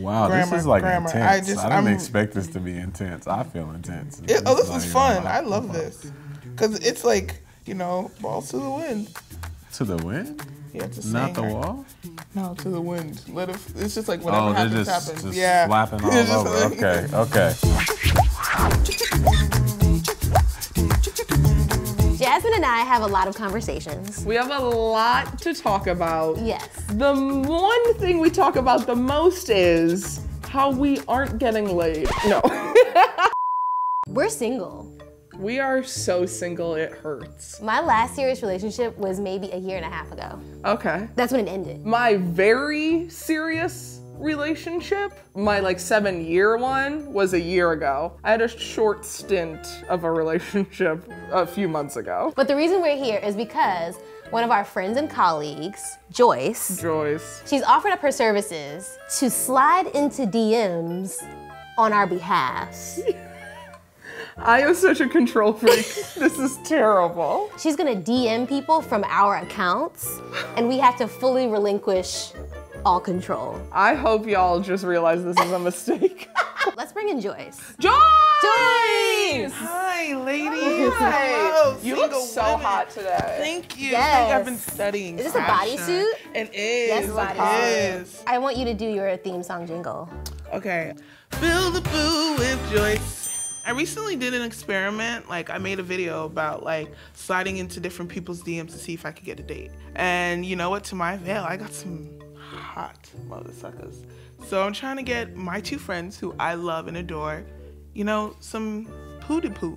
Wow, grammar, this is like grammar. Intense. I didn't expect this to be intense. I feel intense. This is fun. I love this. Because it's like, you know, balls to the wind. To the wind? Yeah, to sing. Not the wall? No, to the wind. Let it, it's just like whatever happens, happens. Just yeah. slapping all over. Like, okay, okay. Jazzmyne and I have a lot of conversations. We have a lot to talk about. Yes. The one thing we talk about the most is how we aren't getting laid. No. We're single. We are so single, it hurts. My last serious relationship was maybe a year and a half ago. Okay. That's when it ended. My very serious relationship, my like 7-year one, was a year ago. I had a short stint of a relationship a few months ago. But the reason we're here is because one of our friends and colleagues, Joyce, she's offered up her services to slide into DMs on our behalf. I am such a control freak. This is terrible. She's gonna DM people from our accounts and we have to fully relinquish all control. I hope y'all just realize this is a mistake. Let's bring in Joyce. Joyce! Joyce! Hi, ladies. Hi. You look so hot today. Thank you. Yes. I've been studying. Is this a bodysuit? It is. Yes, it is. I want you to do your theme song jingle. Okay. Fill the boo with Joyce. I recently did an experiment, like I made a video about like sliding into different people's DMs to see if I could get a date. And you know what, to my avail, I got some hot motherfuckers. So I'm trying to get my two friends who I love and adore, you know, some poo-de-poo.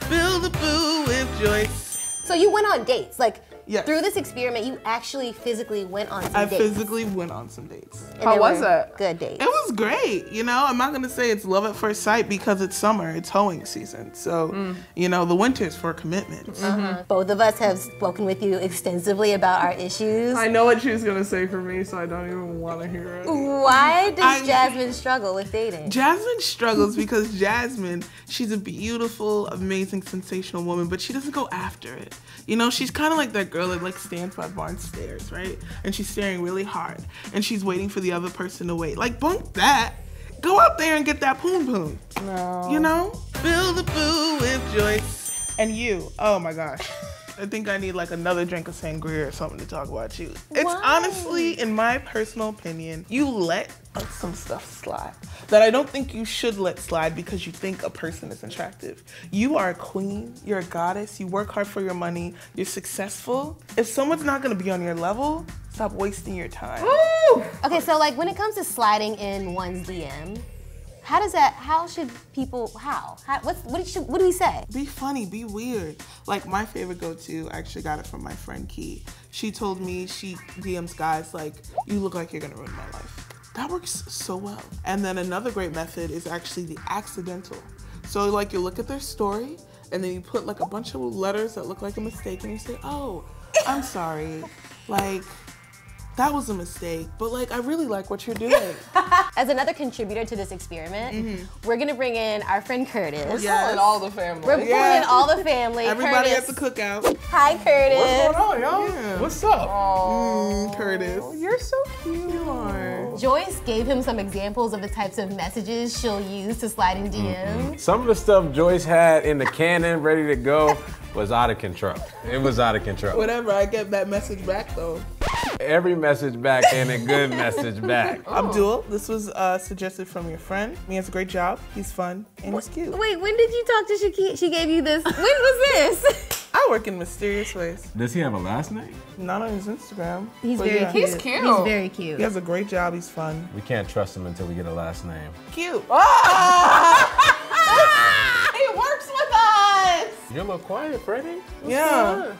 Fill the poo with Joyce. So you went on dates, like yes. Through this experiment, you actually physically went on some dates. I physically went on some dates. And how was it? Good dates. It was great, you know? I'm not gonna say it's love at first sight because it's summer, it's hoeing season. So, you know, the winter's for commitments. Both of us have spoken with you extensively about our issues. I know what she was gonna say for me, so I don't even wanna hear it. Why does Jazzmyne struggle with dating? Jazzmyne struggles because Jazzmyne, she's a beautiful, amazing, sensational woman, but she doesn't go after it. You know, she's kind of like that girl that like stands by barn stairs, right? And she's staring really hard and she's waiting for the other person to wait. Like, bunk that. Go out there and get that poon poon. No. You know? Fill the boo with Joyce. And you, oh my gosh. I think I need like another drink of sangria or something to talk about you. It's honestly, in my personal opinion, you let some stuff slide that I don't think you should let slide because you think a person is attractive. You are a queen, you're a goddess, you work hard for your money, you're successful. If someone's not gonna be on your level, stop wasting your time. Woo! Okay, so like when it comes to sliding in one's DM, how does that, what do we say? Be funny, be weird. Like my favorite go-to, I actually got it from my friend Key. She told me she DMs guys like, you look like you're gonna ruin my life. That works so well. And then another great method is actually the accidental. So like you look at their story and then you put like a bunch of letters that look like a mistake and you say, oh, I'm sorry, like, that was a mistake, but like, I really like what you're doing. As another contributor to this experiment, we're gonna bring in our friend Curtis. We're calling all the family. We're calling all the family. Everybody at the cookout. Hi, Curtis. What's going on, y'all? Yeah. What's up? Curtis. You're so cute. You are. Joyce gave him some examples of the types of messages she'll use to slide in DMs. Some of the stuff Joyce had in the cannon ready to go was out of control. It was out of control. Whatever, I get that message back though. Every message back and a good message back. Abdul, this was suggested from your friend. He has a great job, he's fun, and he's cute. Wait, when did you talk to Shaquille? She gave you this. When was this? I work in mysterious ways. Does he have a last name? Not on his Instagram. He's very cute. He's cute. He's very cute. He has a great job, he's fun. We can't trust him until we get a last name. Cute. Oh! He works with us! You're a little quiet, Freddie. Yeah.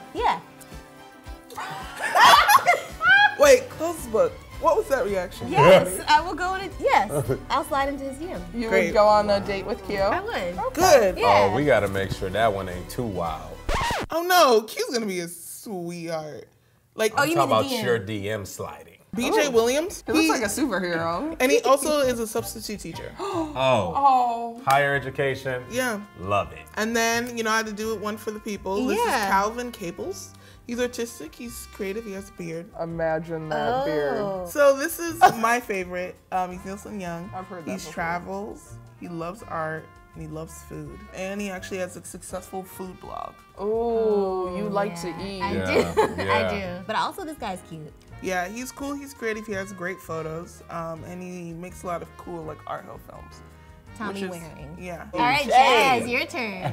Wait, close the book. What was that reaction? Yes, I will go on it. Yes, I'll slide into his DM. You would go on a date with Q? I would. Okay. Good. Yeah. Oh, we gotta make sure that one ain't too wild. Oh no, Q's gonna be a sweetheart. Like, I'm talking about your DM sliding. BJ Williams. He looks like a superhero. And he also is a substitute teacher. Higher education. Yeah. Love it. And then, you know, I had to do one for the people. This is Calvin Caples. He's artistic, he's creative, he has a beard. Imagine that beard. So this is my favorite. He's Nelson Young. I've heard that He travels, he loves art, and he loves food. And he actually has a successful food blog. Oh, you like to eat. I do. Yeah. I do. But also this guy's cute. Yeah, he's cool, he's creative, he has great photos, and he makes a lot of cool like art house films. Tommy Waring. Yeah. All right, Jazz, your turn.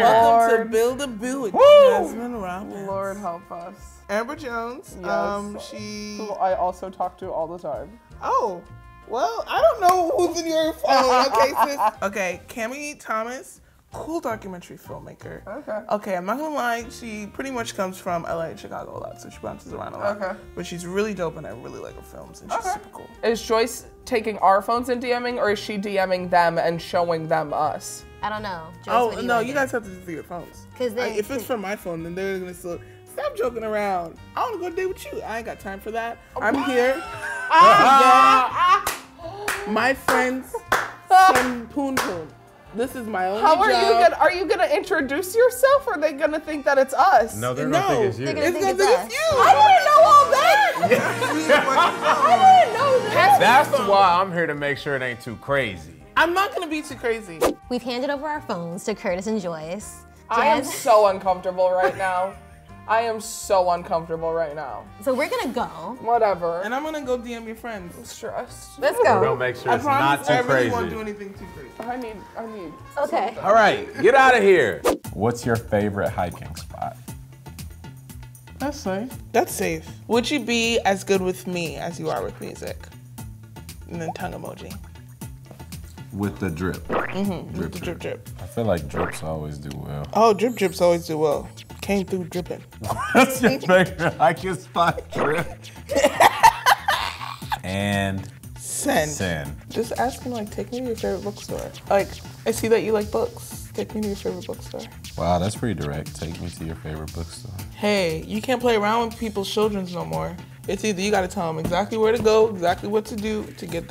Welcome to Build a Boo with Jazzmyne Robbins. Lord help us. Amber Jones. Yes. Who I also talk to all the time. Oh, well, I don't know who's in your phone. Okay, sis. Okay, Cami Thomas, cool documentary filmmaker. Okay. Okay, I'm not gonna lie, she pretty much comes from LA and Chicago a lot, so she bounces around a lot. Okay. But she's really dope and I really like her films and she's super cool. Is Joyce taking our phones and DMing, or is she DMing them and showing them us? I don't know. Joyce, oh, no, you guys have to do your phones. Cause then, if it's from my phone, then they're gonna still, stop joking around. I wanna go date with you. I ain't got time for that. I'm here. My friends from Poon Poon. This is my only job. How are you gonna introduce yourself, or are they gonna think that it's us? No, they're gonna think it's you. They're gonna think it's you. I wouldn't know all that. I wouldn't know that. That's why I'm here to make sure it ain't too crazy. I'm not gonna be too crazy. We've handed over our phones to Curtis and Joyce. I am so uncomfortable right now. I am so uncomfortable right now. So we're gonna go. Whatever. And I'm gonna go DM your friends. I'm stressed. Let's go. We'll make sure it's not too crazy. I really won't do anything too crazy. I need. Okay. Something. All right, get out of here. What's your favorite hiking spot? That's safe. That's safe. Would you be as good with me as you are with music? And then tongue emoji. With the drip. Mm-hmm. Drip, drip, drip. I feel like drips always do well. Oh, drips always do well. Came through dripping. What's your favorite hiking spot? Drip. And send. Just ask him, like, take me to your favorite bookstore. Like, I see that you like books. Take me to your favorite bookstore. Wow, that's pretty direct. Take me to your favorite bookstore. Hey, you can't play around with people's children no more. It's either you gotta tell them exactly where to go, exactly what to do to get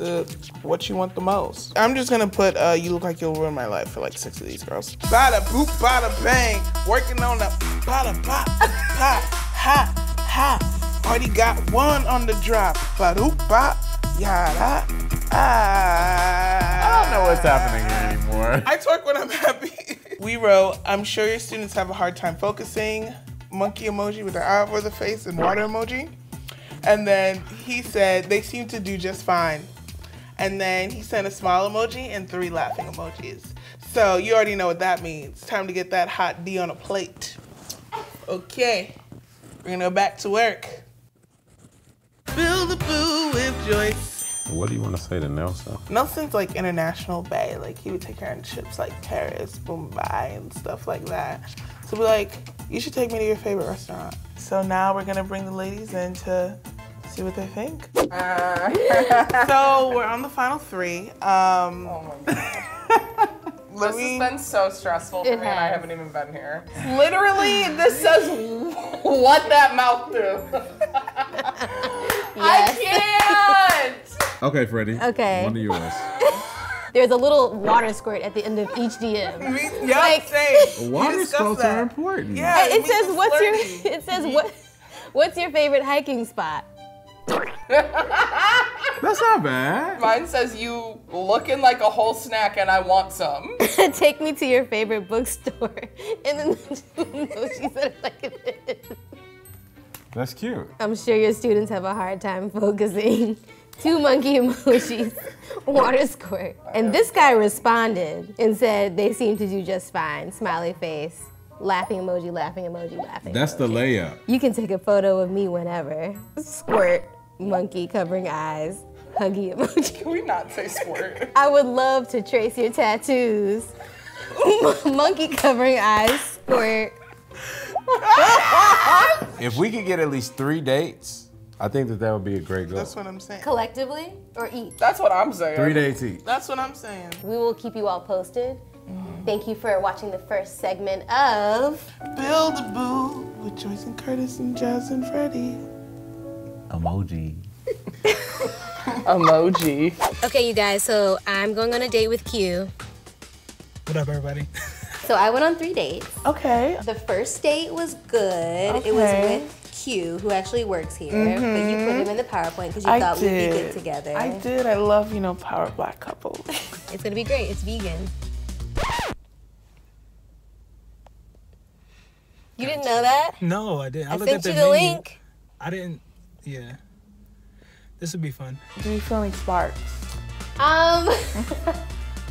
what you want the most. I'm just gonna put, you look like you'll ruin my life for like 6 of these girls. Bada boop, bada bang, working on the bada pop, pop, ha, ha. Already got one on the drop. Bada bop, yada, ah. I don't know what's happening here anymore. I twerk when I'm happy. We wrote, I'm sure your students have a hard time focusing. Monkey emoji with an eye over the face and water emoji. And then he said, they seem to do just fine. And then he sent a smile emoji and 3 laughing emojis. So you already know what that means. Time to get that hot D on a plate. Okay, we're gonna go back to work. Build a Boo with Joyce. What do you want to say to Nelson? Nelson's like international bae. Like he would take her on trips like Paris, Mumbai, and stuff like that. So we're like, you should take me to your favorite restaurant. So now we're gonna bring the ladies in to see what they think. So we're on the final 3. Oh my God. This has been so stressful for me, and I haven't even been here. Literally, this says what that mouth do. I can't. Okay, Freddie. Okay. One of yours. There's a little water squirt at the end of each DM. Yeah, like, water squirts are important. Yeah, it says what's flirty. It says what's your favorite hiking spot? That's not bad. Mine says you looking like a whole snack and I want some. Take me to your favorite bookstore. And then she said it like it is. That's cute. I'm sure your students have a hard time focusing. 2 monkey emojis, water squirt. And this guy responded and said, they seem to do just fine. Smiley face, laughing emoji, laughing emoji, laughing emoji. The layup. You can take a photo of me whenever. Squirt, monkey covering eyes, huggy emoji. Can we not say squirt? I would love to trace your tattoos. Monkey covering eyes, squirt. If we could get at least 3 dates, I think that would be a great goal. That's what I'm saying. Collectively or each? That's what I'm saying. 3 days each. That's what I'm saying. We will keep you all posted. Thank you for watching the first segment of Build a Boo with Joyce and Curtis and Jazz and Freddie. Emoji. Emoji. Okay, you guys, so I'm going on a date with Q. What up, everybody? So I went on 3 dates. Okay. The first date was good. Okay. It was with Q, who actually works here, but you put him in the PowerPoint because you thought we'd be good together. I did. I love, you know, power black couples. It's gonna be great. It's vegan. You didn't know that? No, I didn't. I sent you the link. I didn't. Yeah. This would be fun. Do you feel any sparks?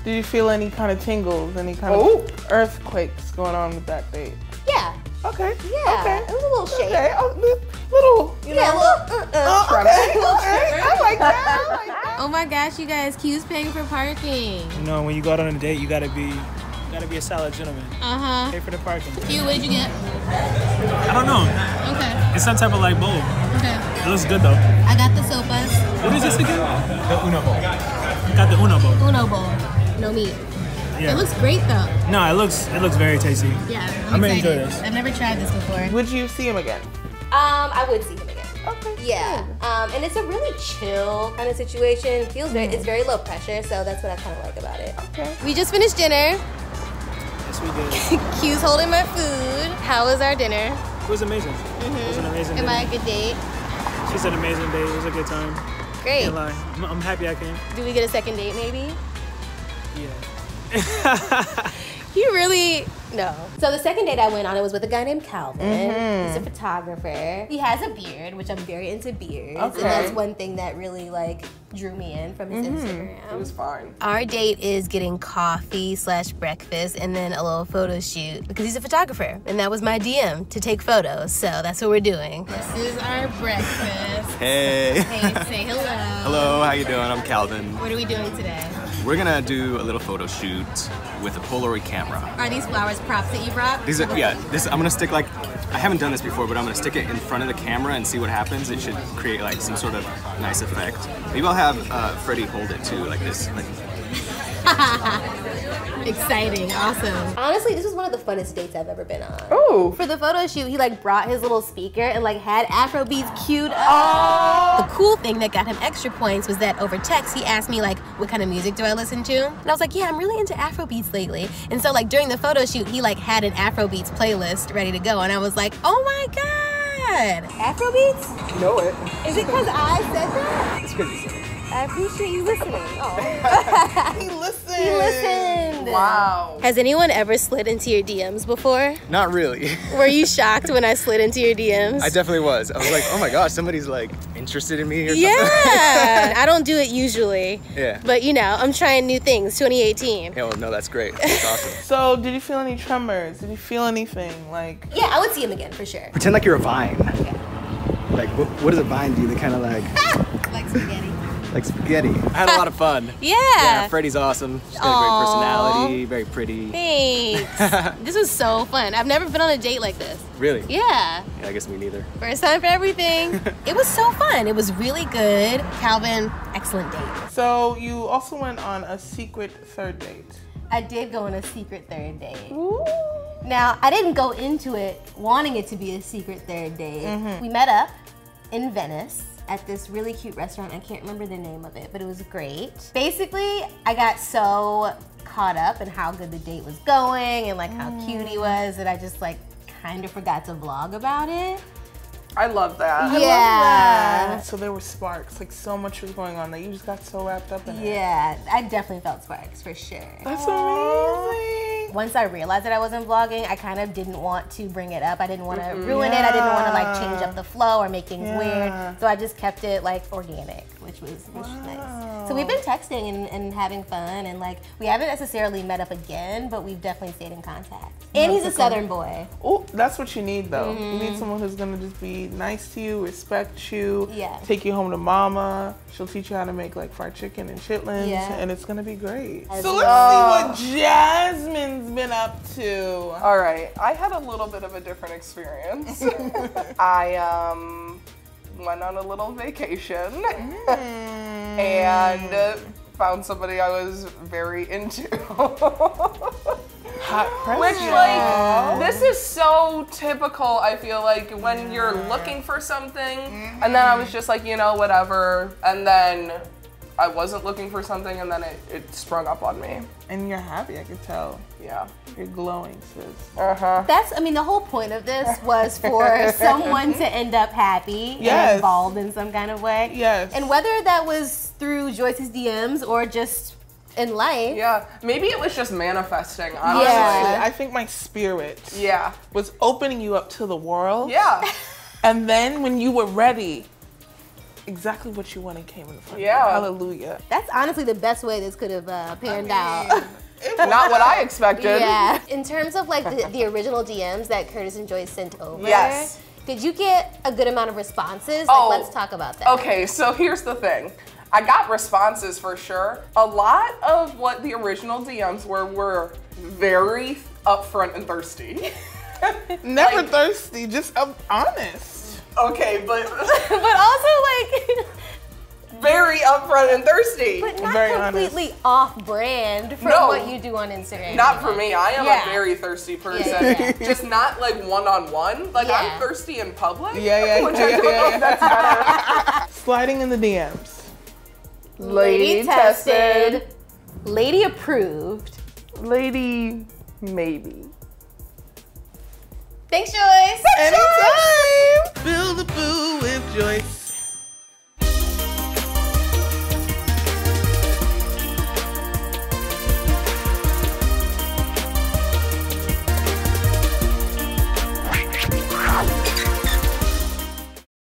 Do you feel any kind of tingles? Any kind of earthquakes going on with that date? Yeah. Okay. Yeah. Okay. It was a little shake. Okay. Little, you know. Okay. I like that. Oh my gosh, you guys, Q's paying for parking. You know, when you go out on a date, you gotta be a solid gentleman. Pay for the parking. Q, what'd you get? I don't know. Okay. It's some type of light bulb. Okay. It looks good though. I got the sopas. What is this again? The Uno bowl. I got the Uno bowl. Uno bowl. No meat. Yeah. It looks great though. No, it looks very tasty. Yeah, I'm gonna enjoy this. I've never tried this before. Would you see him again? I would see him again. Okay. Yeah. And it's a really chill kind of situation. Feels very, it's very low pressure, so that's what I kind of like about it. Okay. We just finished dinner. Yes, we did. Q's holding my food. How was our dinner? It was amazing. It was an amazing dinner. Am I a good date? She said amazing date. It was a good time. Great. Can't lie. I'm happy I came. Do we get a second date maybe? Yeah. You really no. So the second date I went on, it was with a guy named Calvin. He's a photographer. He has a beard, which I'm very into beards, and that's one thing that really like drew me in from his Instagram. It was fine. Our date is getting coffee/breakfast and then a little photo shoot because he's a photographer, and that was my DM to take photos. So that's what we're doing. This is our breakfast. Hey. Hey, say hello. Hello, how you doing? I'm Calvin. What are we doing today? We're gonna do a little photo shoot with a Polaroid camera. Are these flowers props that you brought? These are, yeah. This I'm gonna stick like, I haven't done this before, but I'm gonna stick it in front of the camera and see what happens. It should create like some sort of nice effect. Maybe I'll have Freddie hold it too, like this. Like. Exciting, awesome. Honestly, this was one of the funnest dates I've ever been on. Oh! For the photo shoot, he like brought his little speaker and like had Afro beats queued up. Oh. The cool thing that got him extra points was that over text, he asked me like, what kind of music do I listen to? And I was like, yeah, I'm really into Afro beats lately. And so like during the photo shoot, he like had an Afro beats playlist ready to go. And I was like, oh my God. Afro beats? You know it. Is it because I said that? It's because you said it. I appreciate you listening. Oh. He listened. He listened. Wow. Has anyone ever slid into your DMs before? Not really. Were you shocked when I slid into your DMs? I definitely was. I was like, oh my gosh, somebody's like interested in me or something. Yeah. I don't do it usually. Yeah. But you know, I'm trying new things, 2018. Yeah, well, no, that's great. That's awesome. So did you feel any tremors? Did you feel anything like? Yeah, I would see him again for sure. Pretend like you're a vine. Yeah. Like, what does a vine do? They kind of like. Like spaghetti. Like spaghetti. I had a lot of fun. Yeah. Yeah, Freddie's awesome. She's got a great personality, very pretty. Thanks. This was so fun. I've never been on a date like this. Really? Yeah. Yeah, I guess me neither. First time for everything. It was so fun. It was really good. Calvin, excellent date. So you also went on a secret third date. I did go on a secret third date. Ooh. Now, I didn't go into it wanting it to be a secret third date. We met up in Venice at this really cute restaurant. I can't remember the name of it, but it was great. Basically, I got so caught up in how good the date was going and like how cute he was that I just like kind of forgot to vlog about it. I love that. Yeah. I love that. So there were sparks, like so much was going on that you just got so wrapped up in it. Yeah, I definitely felt sparks for sure. That's amazing. Once I realized that I wasn't vlogging, I kind of didn't want to bring it up. I didn't want to ruin it. I didn't want to like change up the flow or make things weird. So I just kept it like organic, which was nice. So we've been texting and having fun, and like we haven't necessarily met up again, but we've definitely stayed in contact. And he's a Southern boy. Oh, that's what you need though. You need someone who's gonna just be nice to you, respect you, take you home to mama. She'll teach you how to make like fried chicken and chitlins, and it's gonna be great. So let's see what Jazzmyne's been up to. All right, I had a little bit of a different experience. I went on a little vacation and found somebody I was very into. Hot pressure. Which, like, this is so typical, I feel like, when you're looking for something, and then I was just like, you know, whatever, and then I wasn't looking for something, and then it sprung up on me. And you're happy, I can tell. Yeah. You're glowing, sis. Uh-huh. That's, I mean, the whole point of this was for someone to end up happy and involved in some kind of way. Yes. And whether that was through Joyce's DMs or just in life. Yeah. Maybe it was just manifesting, honestly. Yeah. I think my spirit was opening you up to the world. Yeah. And then when you were ready, exactly what you wanted came in front of you. Hallelujah. That's honestly the best way this could have panned out. Not what I expected. Yeah. In terms of like the original DMs that Curtis and Joyce sent over, did you get a good amount of responses? Oh, like, let's talk about that. Okay, so here's the thing. I got responses for sure. A lot of what the original DMs were very upfront and thirsty. Never like, thirsty, just honest. Okay, but also like very upfront and thirsty. But not very completely off-brand from what you do on Instagram. Not for me. I am a very thirsty person. Just not like one-on-one. Like I'm thirsty in public. Which I don't know if that's better. Sliding in the DMs. Lady tested. Lady approved. Lady maybe. Thanks, Joyce. Anytime.